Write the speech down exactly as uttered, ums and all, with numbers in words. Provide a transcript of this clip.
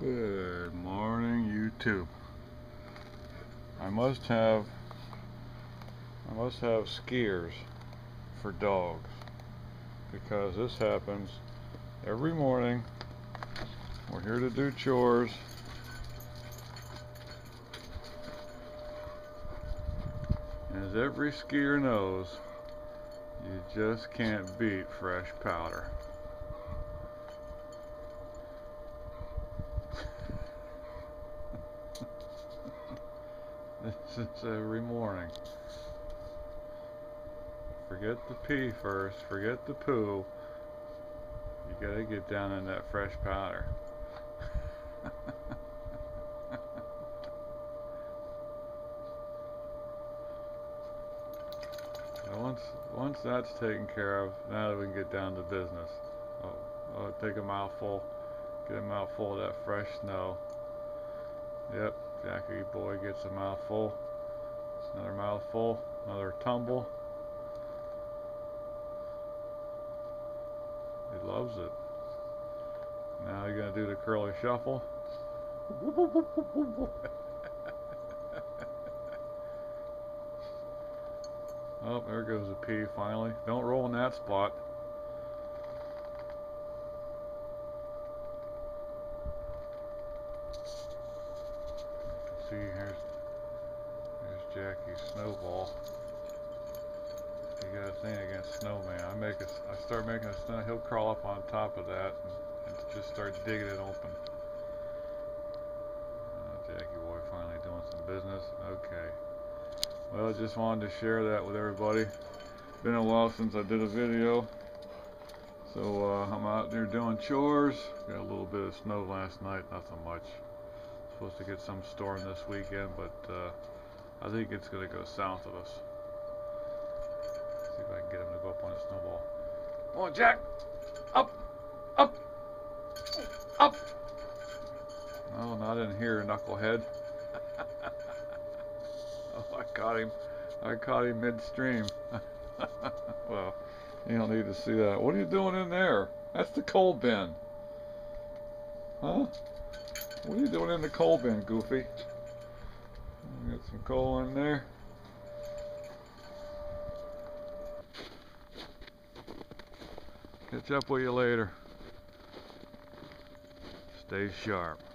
Good morning, YouTube. I must have I must have skiers for dogs, because this happens every morning. We're here to do chores, and as every skier knows, you just can't beat fresh powder. This is every morning. Forget the pee first, forget the poo. You gotta get down in that fresh powder. So once once that's taken care of, now that we can get down to business. Oh, oh, take a mouthful, get a mouthful of that fresh snow. Yep. Jackie boy gets a mouthful, another mouthful, another tumble. He loves it. Now you're going to do the curly shuffle. Oh, there goes the pee finally. Don't roll in that spot. See, here's, here's Jackie's snowball. You got a thing against snowman. I make a, I start making a snow, he'll crawl up on top of that and, and just start digging it open. Oh, Jackie boy finally doing some business. Okay. Well, just wanted to share that with everybody. Been a while since I did a video. So uh, I'm out there doing chores. Got a little bit of snow last night, nothing much. Supposed to get some storm this weekend, but uh, I think it's going to go south of us. See if I can get him to go up on a snowball. Come on, Jack! Up! Up! Up! No, not in here, knucklehead. Oh, I caught him. I caught him midstream. Well, you don't need to see that. What are you doing in there? That's the coal bin. Huh? What are you doing in the coal bin, Goofy? Got some coal in there. Catch up with you later. Stay sharp.